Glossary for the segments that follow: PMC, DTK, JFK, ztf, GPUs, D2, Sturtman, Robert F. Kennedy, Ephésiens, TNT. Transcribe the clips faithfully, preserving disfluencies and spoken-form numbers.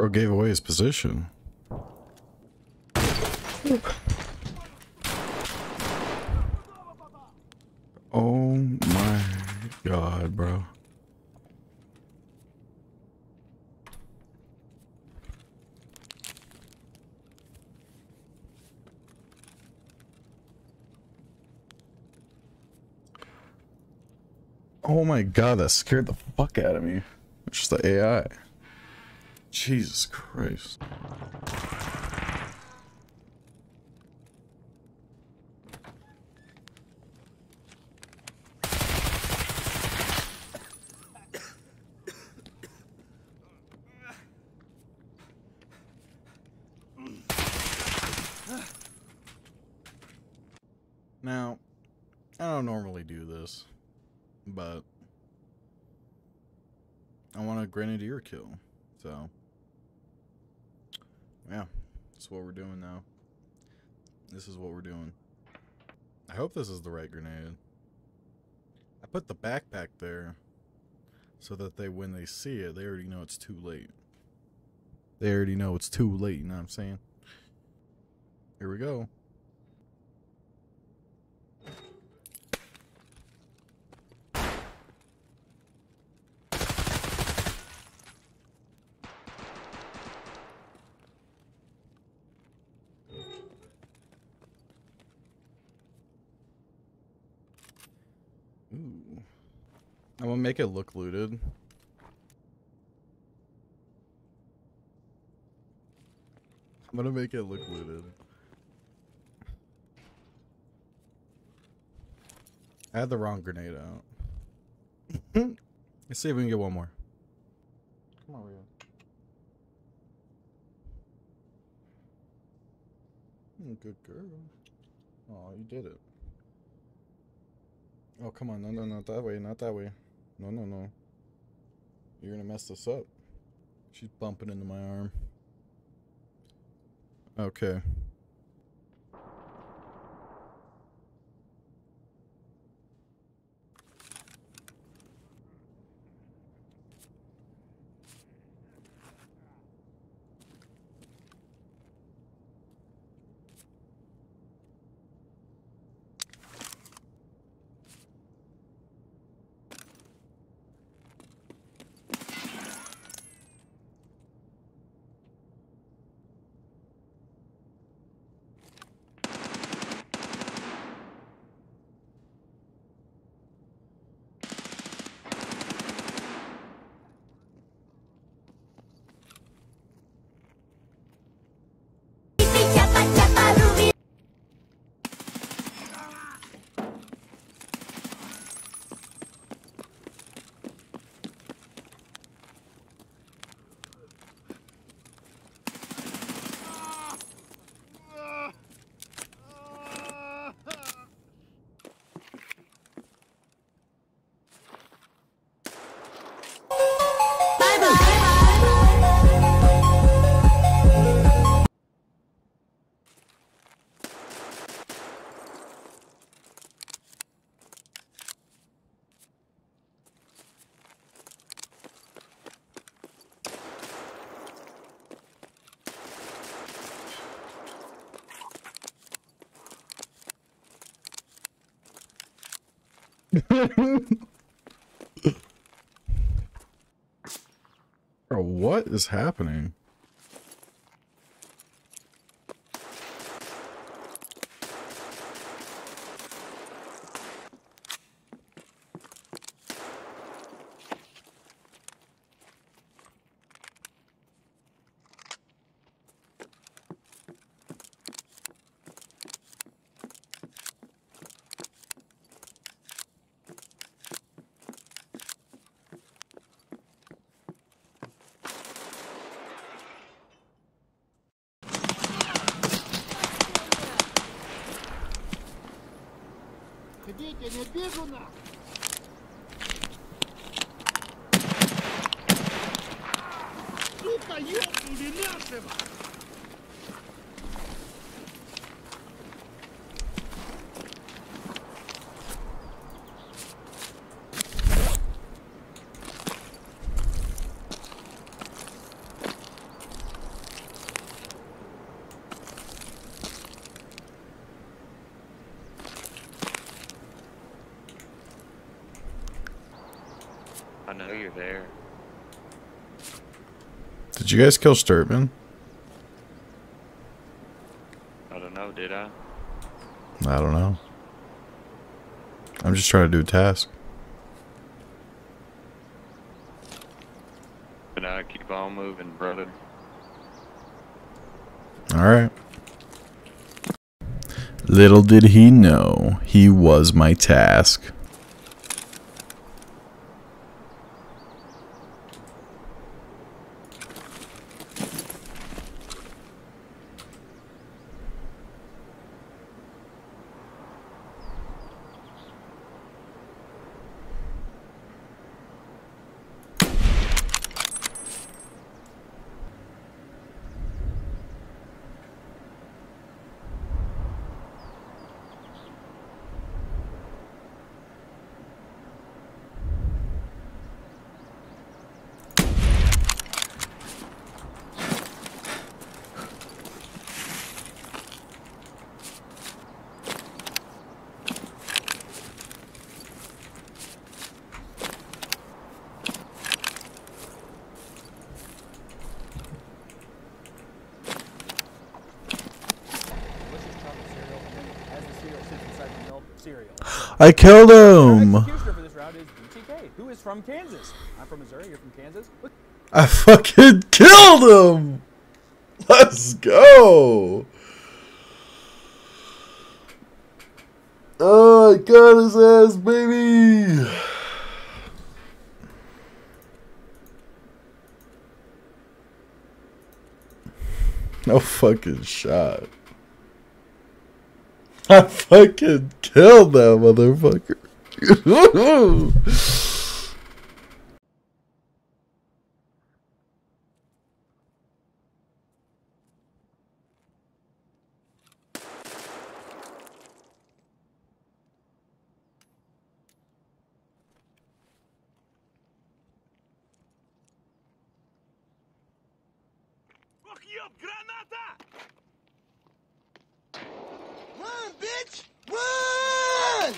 Bro gave away his position. Oh my god, bro. Oh my god, that scared the fuck out of me. It's just the A I. Jesus Christ. Now, I don't normally do this, but I want a grenadier kill, so yeah, that's what we're doing now. This is what we're doing. I hope this is the right grenade. I put the backpack there so that they, when they see it, they already know it's too late. They already know it's too late, you know what I'm saying? Here we go. Ooh. I'm gonna make it look looted. I'm gonna make it look looted. I had the wrong grenade out. Let's see if we can get one more. Come on, Rio. Mm, good girl. Oh, you did it. Oh, come on. No, no, not that way. Not that way. No, no, no. You're going to mess this up. She's bumping into my arm. Okay. Bro, what is happening? I know you're there. Did you guys kill Sturtman? I don't know, did I? I don't know. I'm just trying to do a task. But I keep on moving, brother. Alright. Little did he know, he was my task. I killed him! Our executioner for this round is D T K, who is from Kansas. I'm from Missouri, you're from Kansas. I fucking killed him! Let's go! Oh, I got his ass, baby! No fucking shot. I fucking killed that motherfucker. Fuck you up, Granada! Run, bitch! Run!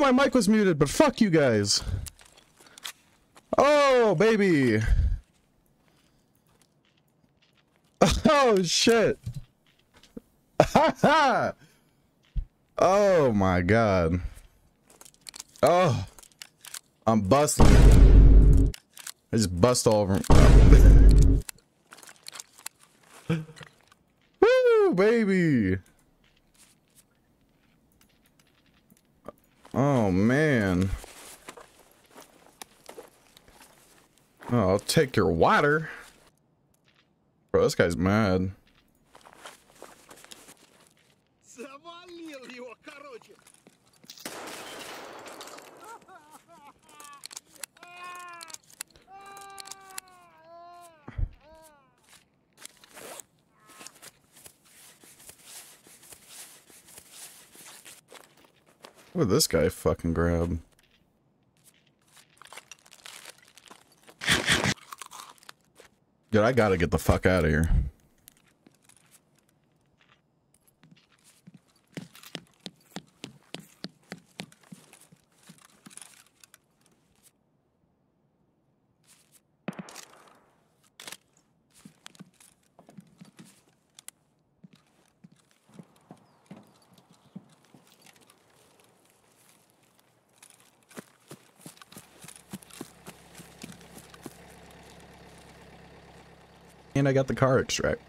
My mic was muted, but fuck you guys. Oh, baby. Oh, shit. Oh, my God. Oh, I'm busting. I just bust all of them. Woo, baby. Oh, man. Oh, I'll take your water. Bro, this guy's mad. What did this guy fucking grab? Dude, I gotta get the fuck out of here. And I got the car extract.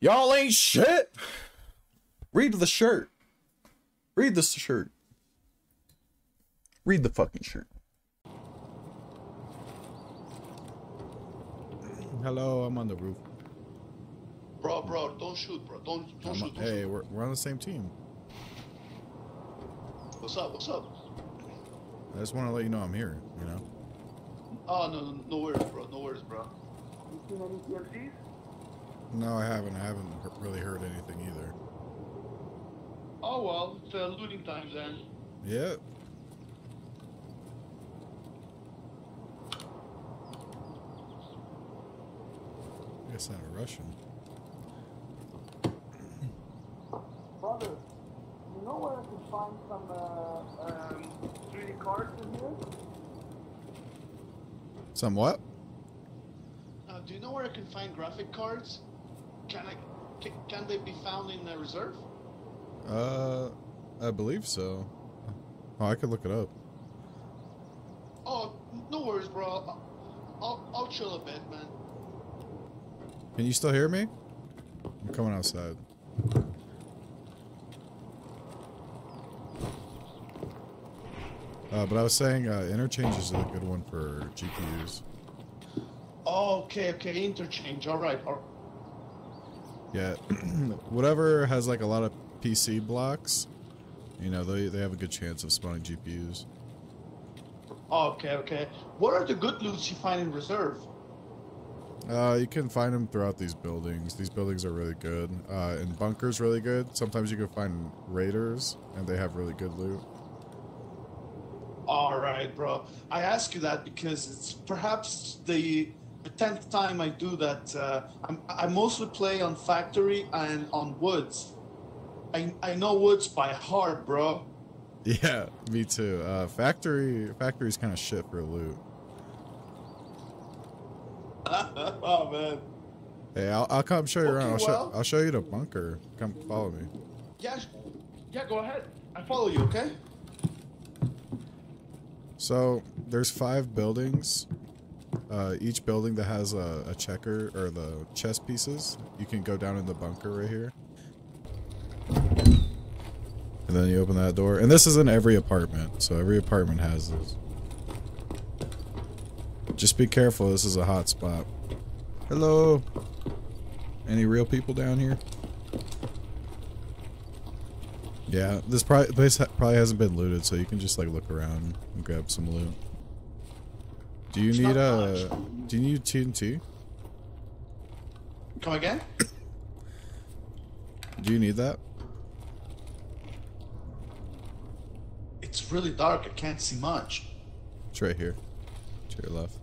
Y'all ain't shit. Read the shirt. Read this shirt. Read the fucking shirt. Hello, I'm on the roof. Bro, bro, don't shoot, bro. Don't, don't shoot. Don't hey, shoot. We're, we're on the same team. What's up? What's up? I just want to let you know I'm here. You know. Oh no, no, no worries, bro. No worries, bro. You seen any P M Cs? No, I haven't. I haven't really heard anything either. Oh, well, it's uh, looting time then. Yeah. I guess I'm a Russian. Brother, you know where I can find some uh, um, three D cards in here? Some what? Uh, do you know where I can find graphic cards? Can I? Can, can they be found in the reserve? Uh, I believe so. Oh, I could look it up. Oh, no worries, bro. I'll, I'll, I'll chill a bit, man. Can you still hear me? I'm coming outside. Uh, but I was saying, uh, interchange is a good one for G P Us. Oh, okay, okay, interchange. All right. All right. Yeah, whatever has like a lot of P C blocks, you know, they they have a good chance of spawning G P Us. Okay, okay. What are the good loots you find in reserve? Uh, you can find them throughout these buildings. These buildings are really good. Uh, and bunkers really good. Sometimes you can find raiders, and they have really good loot. All right, bro. I ask you that because it's perhaps the the tenth time I do that. Uh, I'm, I mostly play on factory and on woods. I, I know woods by heart, bro. Yeah, me too. Uh, factory factory's kind of shit for loot. Oh man. Hey, I'll, I'll come show you okay, around. I'll, well, sh I'll show you the bunker. Come follow me. Yeah, yeah, go ahead. I follow you, okay? So there's five buildings. Uh, each building that has a, a checker or the chess pieces, you can go down in the bunker right here. And then you open that door. And this is in every apartment, so every apartment has this. Just be careful, this is a hot spot. Hello! Any real people down here? Yeah, this probably, place probably hasn't been looted, so you can just like look around and grab some loot. Do you need a? Uh, do you need T N T? Come again? Do you need that? It's really dark. I can't see much. It's right here, to your left.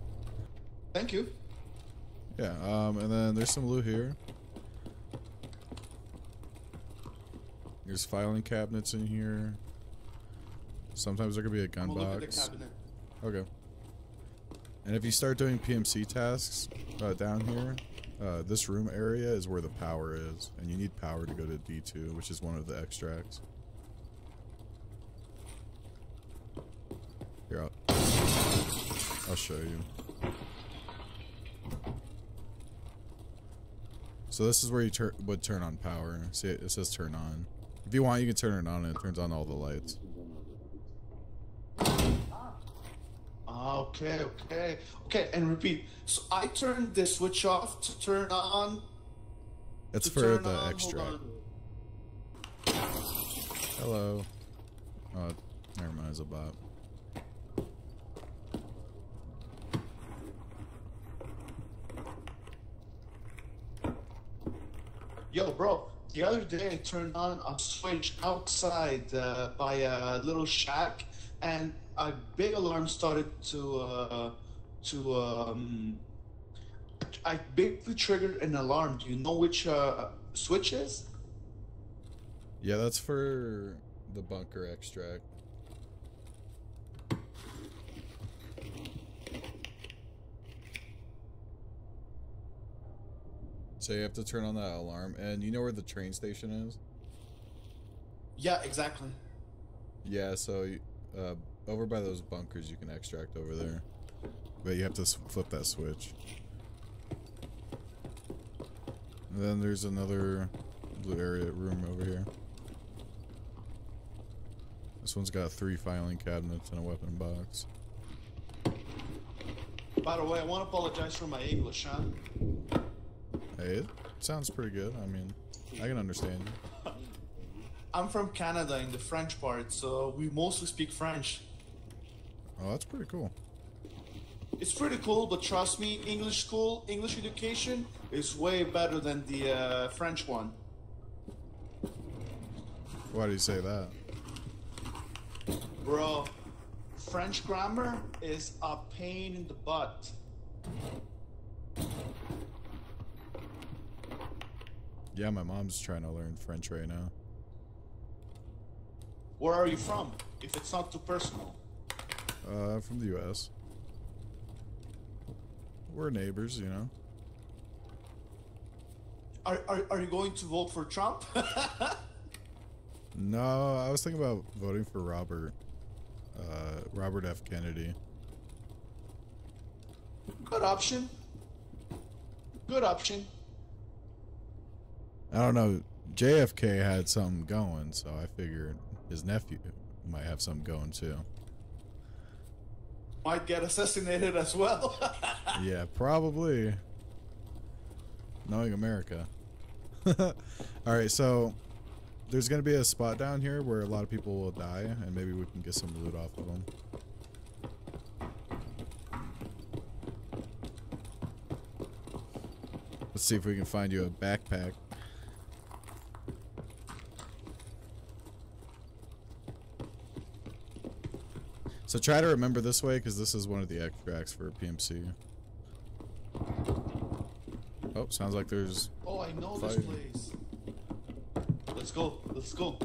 Thank you. Yeah. Um. And then there's some loot here. There's filing cabinets in here. Sometimes there could be a gun box. I'm looking at the cabinet. Okay. And if you start doing P M C tasks uh, down here, uh, this room area is where the power is, and you need power to go to D two, which is one of the extracts. Here, I'll, I'll show you. So this is where you tur would turn on power. See, it says turn on. If you want, you can turn it on, and it turns on all the lights. Okay, okay, okay, and repeat. So I turned the switch off to turn on. That's for the on. Extract. Hello. Oh, never mind, it's a bot. Yo, bro, the other day I turned on a switch outside uh, by a little shack, and a big alarm started to, uh, to, um, I basically triggered an alarm. Do you know which, uh, switch is? Yeah, that's for the bunker extract. So you have to turn on that alarm, and you know where the train station is? Yeah, exactly. Yeah, so, uh, over by those bunkers, you can extract over there, but you have to flip that switch. And then there's another blue area room over here. This one's got three filing cabinets and a weapon box. By the way, I want to apologize for my English, huh? Hey, it sounds pretty good. I mean, I can understand you. I'm from Canada in the French part, so we mostly speak French. Oh, that's pretty cool. It's pretty cool, but trust me, English school, English education is way better than the uh, French one. Why do you say that? Bro, French grammar is a pain in the butt. Yeah, my mom's trying to learn French right now. Where are you from, if it's not too personal? Uh, from the U S We're neighbors, you know. Are, are, are you going to vote for Trump? No, I was thinking about voting for Robert. Uh, Robert F. Kennedy. Good option. Good option. I don't know. J F K had something going, so I figured his nephew might have something going too. Might get assassinated as well. Yeah, probably. Knowing America. Alright, so there's going to be a spot down here where a lot of people will die, and maybe we can get some loot off of them. Let's see if we can find you a backpack. So try to remember this way, because this is one of the extracts for P M C. Oh, sounds like there's... Oh, I know fire. This place. Let's go. Let's go.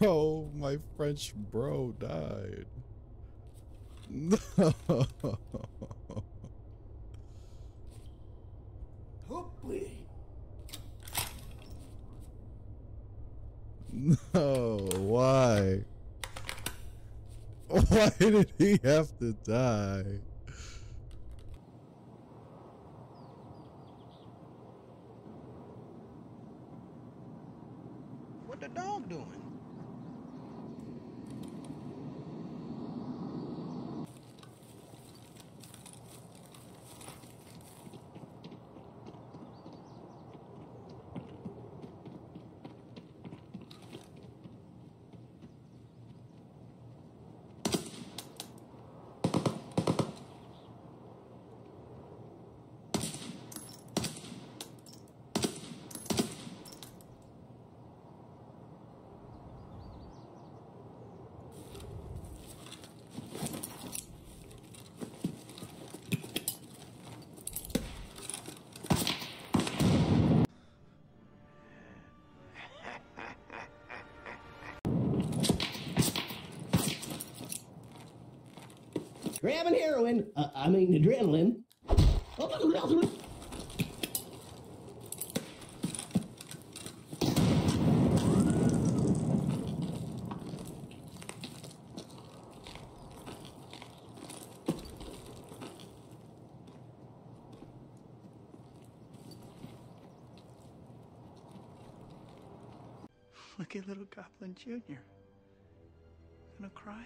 Bro, my French bro died. No. No, why? Why did he have to die? What the dog doing? Grabbing heroin, uh, I mean adrenaline. Look at little Goblin Junior Gonna cry?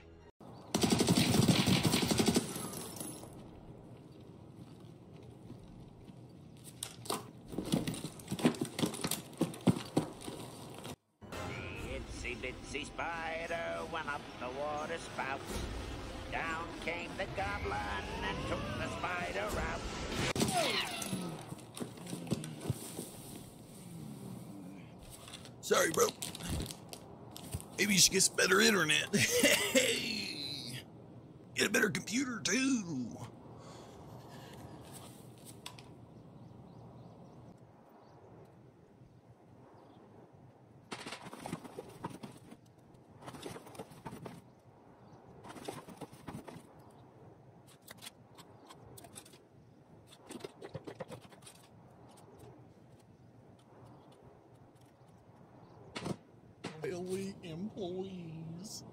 Bitsy spider went up the water spout. Down came the goblin and took the spider out. Sorry, bro. Maybe you should get some better internet. Hey, get a better computer too. Employees.